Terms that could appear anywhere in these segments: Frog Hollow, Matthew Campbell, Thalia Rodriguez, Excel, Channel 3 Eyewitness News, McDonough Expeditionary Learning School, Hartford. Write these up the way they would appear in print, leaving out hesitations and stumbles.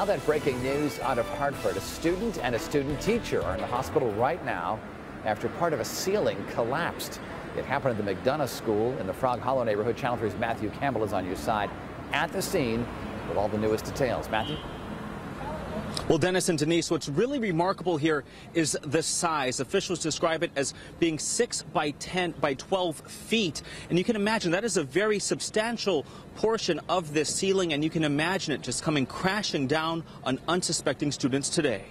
Now that breaking news out of Hartford, a student and a student teacher are in the hospital right now after part of a ceiling collapsed. It happened at the McDonough School in the Frog Hollow neighborhood. Channel 3's Matthew Campbell is on your side at the scene with all the newest details. Matthew? Well, Dennis and Denise, what's really remarkable here is the size. Officials describe it as being 6 by 10 by 12 feet. And you can imagine that is a very substantial portion of this ceiling, and you can imagine it just coming crashing down on unsuspecting students today.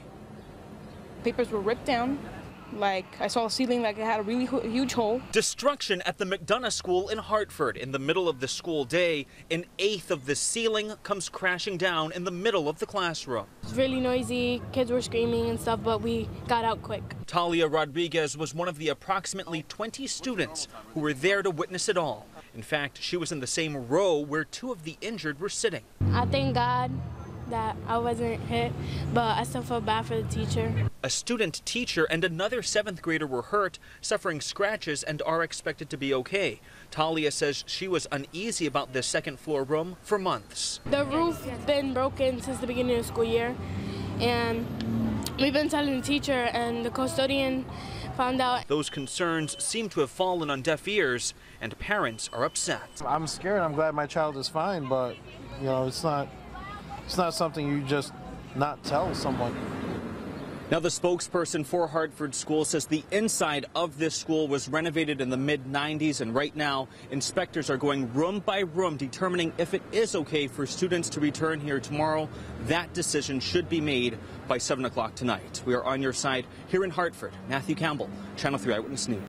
Papers were ripped down. Like, I saw a ceiling like it had a really huge hole. Destruction at the McDonough School in Hartford. In the middle of the school day, an eighth of the ceiling comes crashing down in the middle of the classroom. It's really noisy. Kids were screaming and stuff, but we got out quick. Thalia Rodriguez was one of the approximately 20 students who were there to witness it all. In fact, she was in the same row where two of the injured were sitting. I thank God that I wasn't hit, but I still felt bad for the teacher. A student teacher and another 7th grader were hurt, suffering scratches, and are expected to be okay. Thalia says she was uneasy about this second floor room for months. The roof's been broken since the beginning of the school year, and we've been telling the teacher, and the custodian found out. Those concerns seem to have fallen on deaf ears, and parents are upset. I'm scared. I'm glad my child is fine, but, you know, it's not something you just not tell someone. Now, the spokesperson for Hartford School says the inside of this school was renovated in the mid-90s, and right now inspectors are going room by room determining if it is okay for students to return here tomorrow. That decision should be made by 7 o'clock tonight. We are on your side here in Hartford. Matthew Campbell, Channel 3 Eyewitness News.